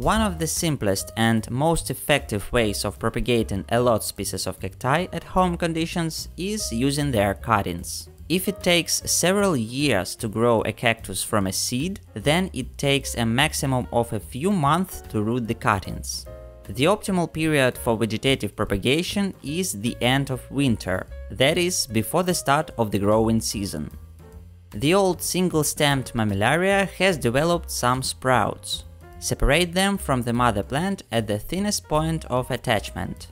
One of the simplest and most effective ways of propagating a lot species of cacti at home conditions is using their cuttings. If it takes several years to grow a cactus from a seed, then it takes a maximum of a few months to root the cuttings. The optimal period for vegetative propagation is the end of winter, that is, before the start of the growing season. The old single-stemmed Mammillaria has developed some sprouts. Separate them from the mother plant at the thinnest point of attachment.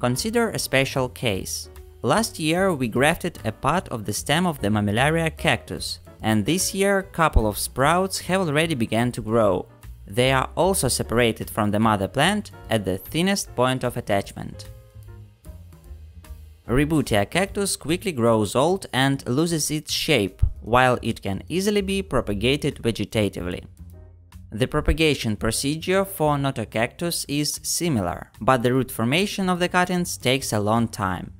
Consider a special case. Last year we grafted a part of the stem of the Mammillaria cactus, and this year couple of sprouts have already begun to grow. They are also separated from the mother plant at the thinnest point of attachment. Rebutia cactus quickly grows old and loses its shape, while it can easily be propagated vegetatively. The propagation procedure for Notocactus is similar, but the root formation of the cuttings takes a long time.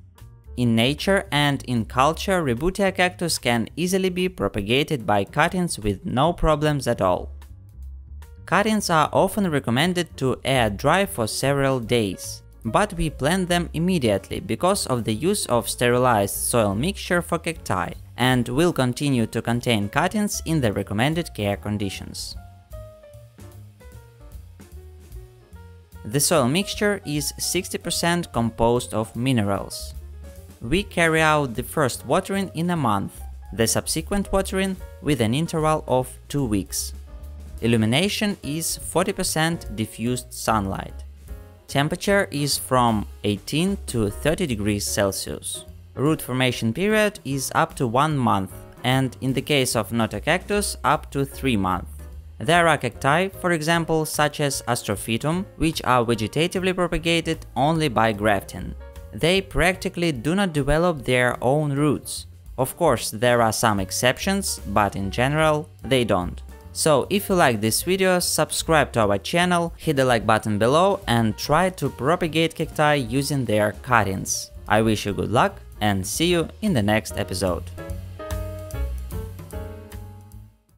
In nature and in culture, Rebutia cactus can easily be propagated by cuttings with no problems at all. Cuttings are often recommended to air dry for several days, but we plant them immediately because of the use of sterilized soil mixture for cacti, and will continue to contain cuttings in the recommended care conditions. The soil mixture is 60% composed of minerals. We carry out the first watering in a month, the subsequent watering with an interval of 2 weeks. Illumination is 40% diffused sunlight. Temperature is from 18 to 30 degrees Celsius. Root formation period is up to 1 month, and in the case of Notocactus up to 3 months. There are cacti, for example, such as Astrophytum, which are vegetatively propagated only by grafting. They practically do not develop their own roots. Of course, there are some exceptions, but in general, they don't. So, if you like this video, subscribe to our channel, hit the like button below and try to propagate cacti using their cuttings. I wish you good luck and see you in the next episode.